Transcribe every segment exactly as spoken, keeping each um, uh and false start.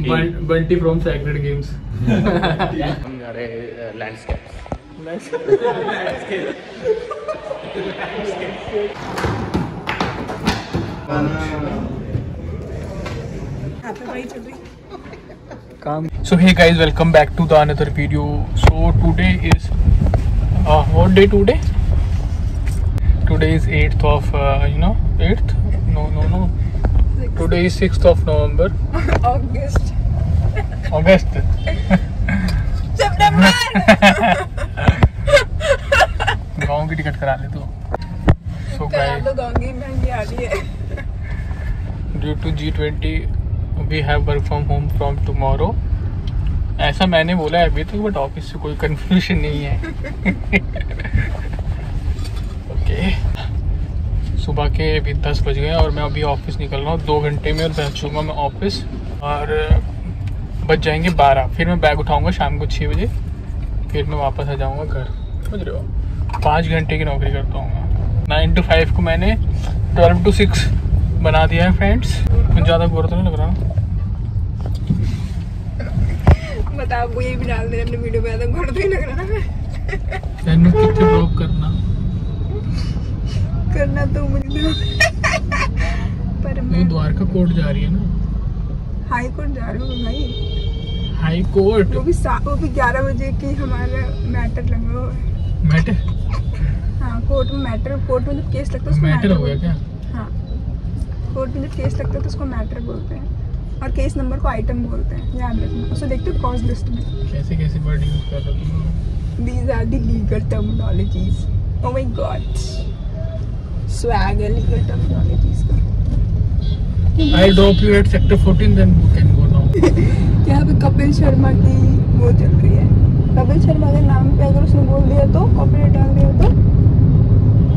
Bunty from sacred games. So hey guys, welcome back to the another video. So today is uh, what day today? Today is eighth of uh, you know eighth? No no no. Today is sixth of November. August. August. September. गाँव की ticket करा ले तो। So guys, गाँव की महंगी आ रही है। Due to G twenty. We have work from home from tomorrow. ऐसा मैंने बोला है अभी तक, बट ऑफिस से कोई कन्फ्यूजन नहीं है। Okay okay. सुबह के अभी दस बज गए और मैं अभी ऑफिस निकल रहा हूँ दो घंटे में और पहुँचूँगा मैं ऑफिस, और बच जाएंगे बारह। फिर मैं बैग उठाऊँगा शाम को छः बजे, फिर मैं वापस आ जाऊँगा घर। समझ रहे हो, पाँच घंटे की नौकरी करता हूँ। नाइन टू फाइव को मैंने ट्वेल्व टू सिक्स बना दिया है फ्रेंड्स। कुछ ज़्यादा बुरा तो नहीं लग रहा? मत आप वो ये भी डाल देना अपने वीडियो में, आधा घोड़ा तो ही लग रहा है। चैनल कितने ब्लॉग करना करना तो मुझे पर मैं द्वारका कोर्ट जा रही है ना, हाई कोर्ट जा रही हूँ भाई, हाई कोर्ट। वो भी सात वो भी ग्यारह बजे की हमारा मैटर लगा हुआ है। मैटर? हाँ, कोर्ट में मैटर। कोर्ट में जब केस लगता है उसको मैटर हो गया क्या? हाँ, कोर्ट में जब केस लगता है तो उसको मैटर बोलते हैं, और केस नंबर को आइटम बोलते हैं, याद रखना। उसे देखते हो कॉस्ट लिस्ट में कैसे कैसे वर्ड यूज कर रहे हो तुम। These are the legal terminologies. Oh my god, swag है लीगल टर्मिनोलॉजीज का। I drop you at sector fourteen, then you can go now. यहाँ पे कपिल शर्मा की वो चल रही है। कपिल शर्मा के नाम पे अगर उसने बोल दिया तो कॉपीराइट डाल दिया तो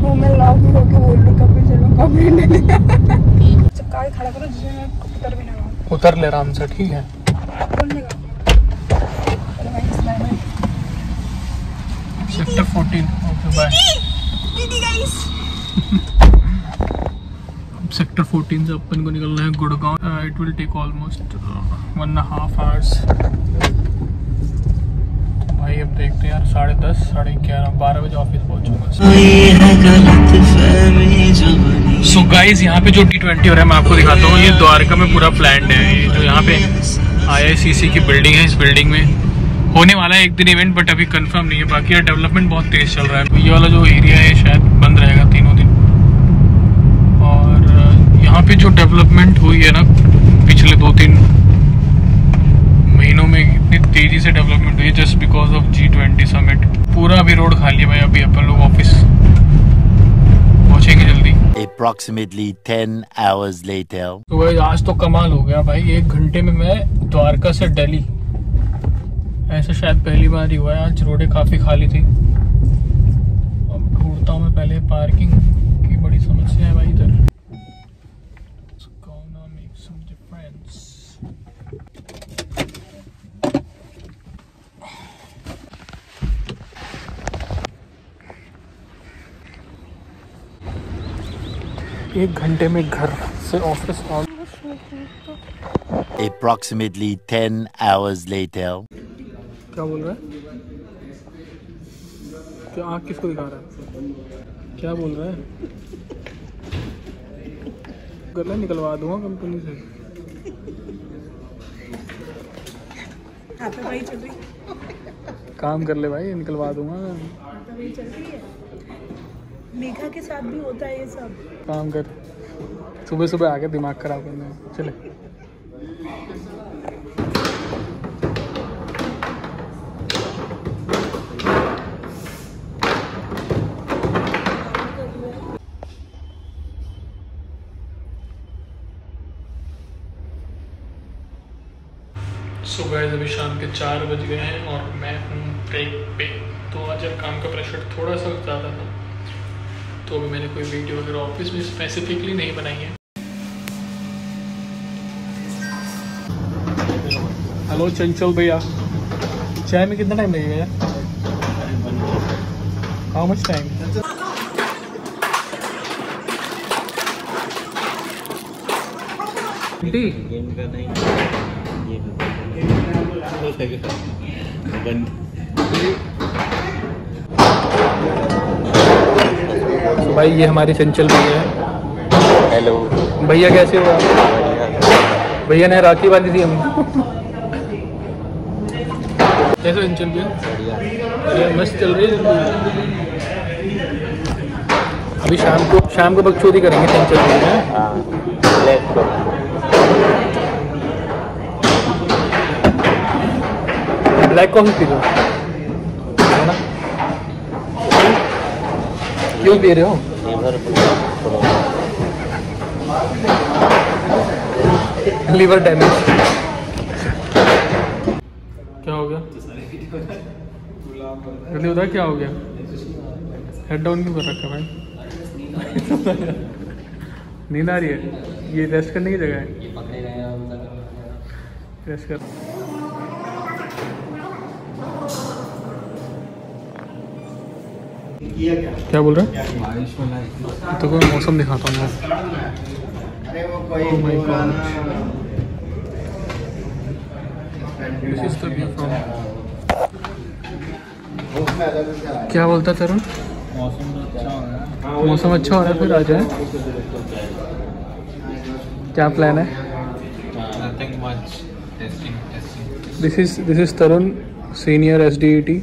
वो मैं लॉ की होके बोल रही कपिल शर्मा कॉपीराइट। चक्का खड़ा करो जिसमें मैं उतर भी ना पाऊँ। उतर ले आराम से, ठीक है। Sector fourteen, okay bye. अब सेक्टर फोर्टीन से अपन को निकलना है Gurgaon. It will take almost one and half hours. भाई अब देखते हैं यार, साढ़े दस साढ़े ग्यारह बारह बजे ऑफिस पहुँचूँगा। सो गाइज, यहाँ पे जो जी ट्वेंटी हो रहा है मैं आपको दिखाता हूँ। ये द्वारका में पूरा प्लान्ड है। ये जो यहाँ पे आई सी सी की बिल्डिंग है, इस बिल्डिंग में होने वाला है एक दिन इवेंट, बट अभी कंफर्म नहीं है। बाकी यार डेवलपमेंट बहुत तेज चल रहा है। ये वाला जो एरिया है शायद बंद रहेगा तीनों दिन। और यहाँ पे जो डेवलपमेंट हुई है ना पिछले दो तीन महीनों में, इतनी तेज़ी से डेवलपमेंट हुई है just because of G twenty summit. पूरा अभी रोड खाली है भाई। अभी अपन लोग ऑफिस पहुँचेंगे जल्दी। Approximately ten hours later. तो भाई आज तो कमाल हो गया भाई। एक घंटे में मैं द्वारका से दिल्ली, ऐसा शायद पहली बार ही हुआ है। आज रोडें काफ़ी खाली थी। अब ढूंढता हूँ मैं पहले पार्किंग की, बड़ी समस्या है भाई इधर। एक घंटे में घर से office on. Approximately ten hours later. क्या बोल रहा है? क्या आँख किसको दिखा रहा है? क्या बोल रहा है? गला निकलवा दूंगा कंपनी से। भाई चल रही है। काम कर ले भाई, निकलवा दूंगा। मेघा के साथ भी होता है ये सब। काम कर, सुबह सुबह आके दिमाग खराब करना है। चले सुबह। अभी शाम के चार बज गए हैं और मैं हूँ ब्रेक पे। तो आज यार काम का प्रेशर थोड़ा सा ज़्यादा था, तो अभी मैंने कोई वीडियो वगैरह ऑफिस में स्पेसिफिकली नहीं बनाई है। हेलो चंचल भैया, चाय में कितना टाइम लगेगा यार? How much time? गेम का नहीं, ये Tarun Segal. तो भाई ये हमारे चंचल भैया है। हेलो भैया, कैसे हो आप? भैया ने राखी बांधी थी हमें। कैसे चंचल भैया? मस्त चल रही है। अभी शाम को शाम को बकचोदी करेंगे चंचल भैया। ब्लैक कॉफी पी लो ना। क्यों पी रहे हो? Liver damage. क्या हो गया? जल्दी उधर क्या हो गया? हेड डाउन क्यों कर रखा भाई? नींद आ रही है। ये रेस्ट करने की जगह है। ये पकड़े रहे हैं रेस्ट कर। क्या बोल रहा है? तो कोई मौसम दिखाता हूँ मैं। This is the view from... क्या बोलता तरुण? मौसम अच्छा हो रहा है फिर आ जाए। क्या प्लान है? This is this is Tarun senior S D E T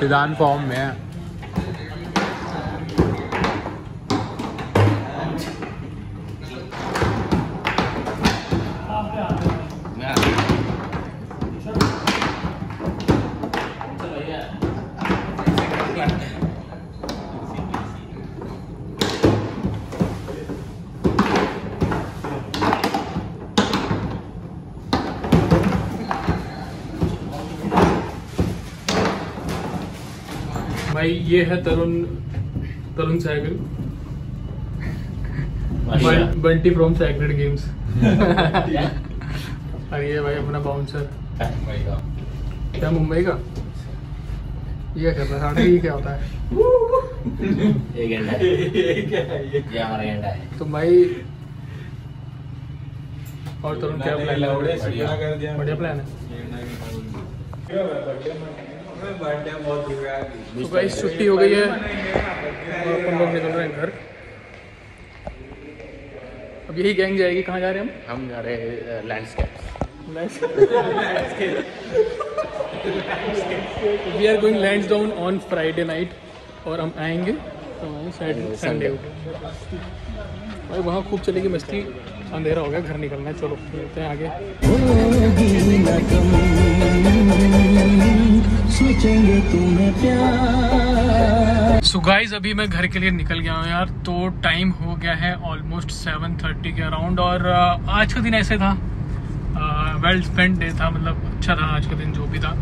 सिद्धांत फॉर्म में है। भाई ये है Tarun Tarun Saigal, Bunty from sacred Games. और ये भाई अपना बाउंसर क्या मुंबई का ये करता साढ़े ये क्या होता है? ये गेंडा है, ये हमारा गेंडा है। तो भाई और तरुण क्या प्लान? बढ़िया प्लान है। तो भाई छुट्टी हो गई है और हम लोग निकल रहे हैं घर। अब यही गैंग जाएगी। कहाँ जा रहे हैं हम? हम जा रहे हैं landscape. We are going Lansdowne on Friday night और हम आएंगे तो सैटरडे संडे को। भाई वहाँ खूब चलेगी मस्ती। अंधेरा हो गया, घर निकलना है। चलो चलते हैं आगे। सोचेंगे तुम्हें प्यार। सो गाइज अभी मैं घर के लिए निकल गया हूँ यार। तो टाइम हो गया है ऑलमोस्ट सेवन थर्टी के अराउंड। और आज का दिन ऐसे था, वेल स्पेंड डे था। मतलब अच्छा था आज का दिन जो भी था।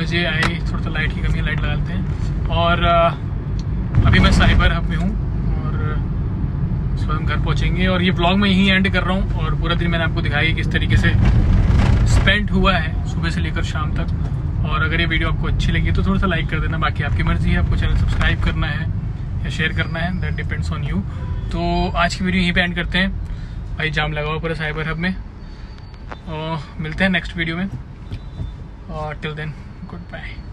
मज़े आए। थोड़ा सा लाइट की कमी है, लाइट लगाते हैं। और अभी मैं साइबर हब में हूँ और उसके बाद हम घर पहुँचेंगे। और ये व्लॉग मैं यहीं एंड कर रहा हूँ। और पूरा दिन मैंने आपको दिखाया किस तरीके से स्पेंड हुआ है सुबह से लेकर शाम तक। और अगर ये वीडियो आपको अच्छी लगी तो थोड़ा सा लाइक कर देना। बाकी आपकी मर्जी है, आपको चैनल सब्सक्राइब करना है या शेयर करना है, दैट डिपेंड्स ऑन यू। तो आज की वीडियो यहीं पे एंड करते हैं। भाई जाम लगाओ पूरा साइबर हब में। और मिलते हैं नेक्स्ट वीडियो में। और टिल देन गुड बाय।